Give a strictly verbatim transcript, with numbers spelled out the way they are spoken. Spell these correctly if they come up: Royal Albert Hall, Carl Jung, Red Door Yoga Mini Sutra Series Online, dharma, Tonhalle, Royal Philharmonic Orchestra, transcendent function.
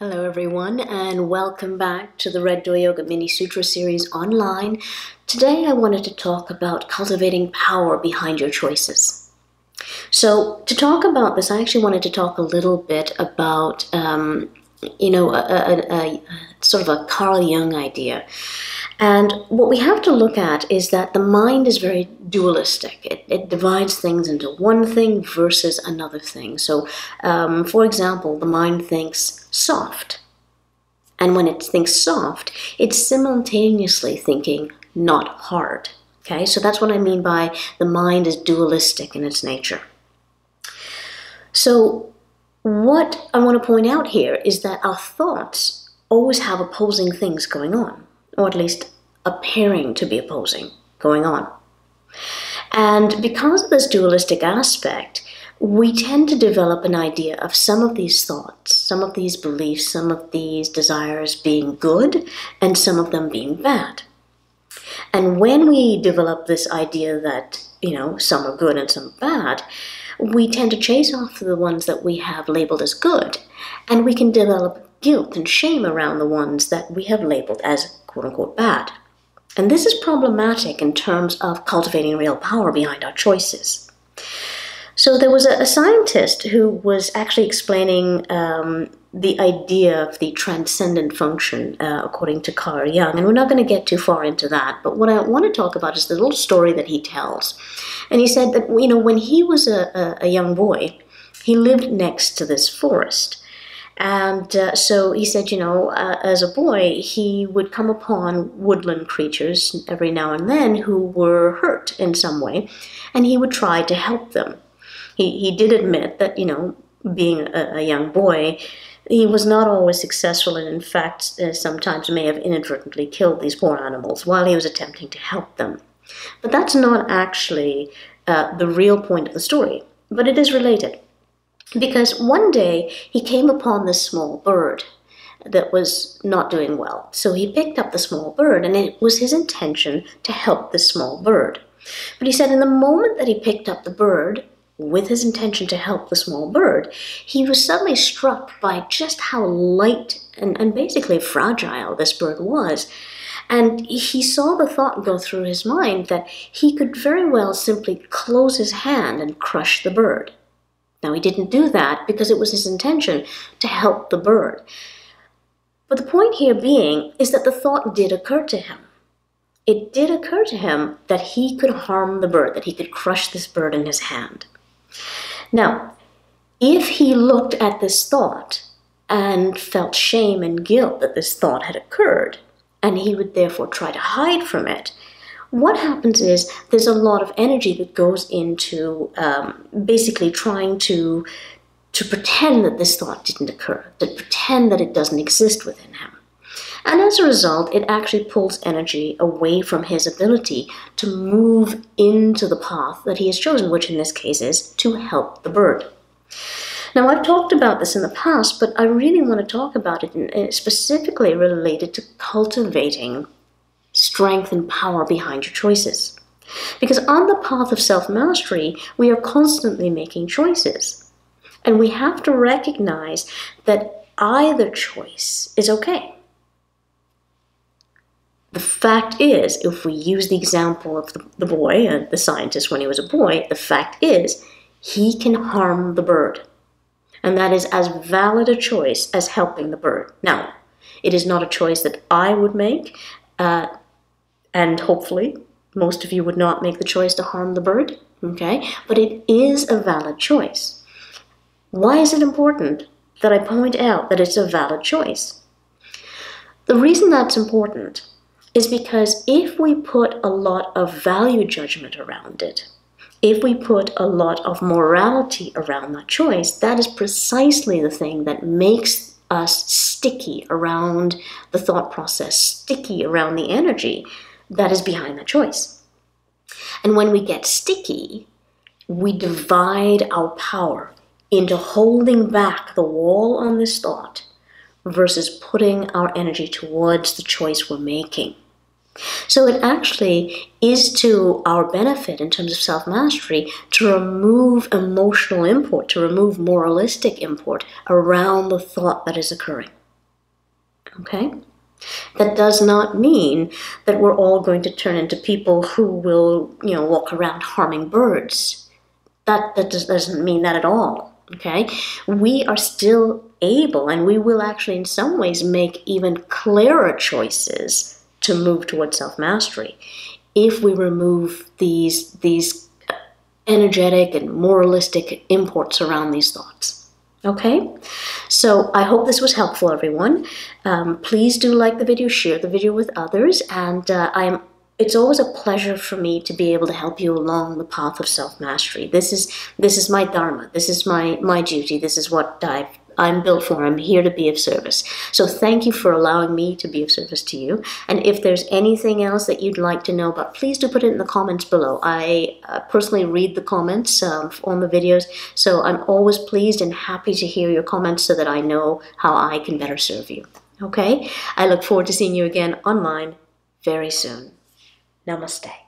Hello everyone, and welcome back to the Red Door Yoga Mini Sutra Series Online. Today I wanted to talk about cultivating power behind your choices. So to talk about this, I actually wanted to talk a little bit about, um, you know, a, a, a, a sort of a Carl Jung idea. And what we have to look at is that the mind is very dualistic. It, it divides things into one thing versus another thing. So, um, for example, the mind thinks soft. And when it thinks soft, it's simultaneously thinking not hard. Okay, so that's what I mean by the mind is dualistic in its nature. So what I want to point out here is that our thoughts always have opposing things going on, or at least appearing to be opposing going on. And because of this dualistic aspect, we tend to develop an idea of some of these thoughts, some of these beliefs, some of these desires being good, and some of them being bad. And when we develop this idea that, you know, some are good and some are bad, we tend to chase after the ones that we have labeled as good, and we can develop guilt and shame around the ones that we have labeled as quote-unquote bad. And this is problematic in terms of cultivating real power behind our choices. So there was a, a scientist who was actually explaining um, the idea of the transcendent function, uh, according to Carl Jung, and we're not going to get too far into that, but what I want to talk about is the little story that he tells. And he said that, you know, when he was a, a, a young boy, he lived next to this forest. And uh, so he said, you know, uh, as a boy, he would come upon woodland creatures every now and then who were hurt in some way, and he would try to help them. He, he did admit that, you know, being a, a young boy, he was not always successful, and in fact, uh, sometimes may have inadvertently killed these poor animals while he was attempting to help them. But that's not actually uh, the real point of the story, but it is related. Because one day he came upon this small bird that was not doing well. So he picked up the small bird, and it was his intention to help the small bird. But he said in the moment that he picked up the bird, with his intention to help the small bird, he was suddenly struck by just how light and, and basically fragile this bird was. And he saw the thought go through his mind that he could very well simply close his hand and crush the bird. Now, he didn't do that because it was his intention to help the bird. But the point here being is that the thought did occur to him. It did occur to him that he could harm the bird, that he could crush this bird in his hand. Now, if he looked at this thought and felt shame and guilt that this thought had occurred, and he would therefore try to hide from it, what happens is there's a lot of energy that goes into um, basically trying to, to pretend that this thought didn't occur, to pretend that it doesn't exist within him. And as a result, it actually pulls energy away from his ability to move into the path that he has chosen, which in this case is to help the bird. Now, I've talked about this in the past, but I really want to talk about it in, specifically related to cultivating strength and power behind your choices. Because on the path of self-mastery, we are constantly making choices. And we have to recognize that either choice is okay. The fact is, if we use the example of the, the boy, uh, the scientist when he was a boy, the fact is, he can harm the bird. And that is as valid a choice as helping the bird. Now, it is not a choice that I would make, uh, and hopefully, most of you would not make the choice to harm the bird, okay? But it is a valid choice. Why is it important that I point out that it's a valid choice? The reason that's important is because if we put a lot of value judgment around it, if we put a lot of morality around that choice, that is precisely the thing that makes us sticky around the thought process, sticky around the energy that is behind the choice. And when we get sticky, we divide our power into holding back the wall on this thought versus putting our energy towards the choice we're making. So it actually is to our benefit in terms of self-mastery to remove emotional import, to remove moralistic import around the thought that is occurring. Okay? That does not mean that we're all going to turn into people who will, you know, walk around harming birds. That, that just doesn't mean that at all. Okay? We are still able, and we will actually in some ways make even clearer choices to move towards self-mastery if we remove these, these energetic and moralistic imports around these thoughts. Okay, so I hope this was helpful, everyone. Um, please do like the video, share the video with others, and uh, I'm. It's always a pleasure for me to be able to help you along the path of self-mastery. This is this is my dharma. This is my my duty. This is what I've, I'm built for. I'm here to be of service. So thank you for allowing me to be of service to you. And if there's anything else that you'd like to know about, please do put it in the comments below. I uh, personally read the comments um, on the videos, so I'm always pleased and happy to hear your comments so that I know how I can better serve you. Okay? I look forward to seeing you again online very soon. Namaste.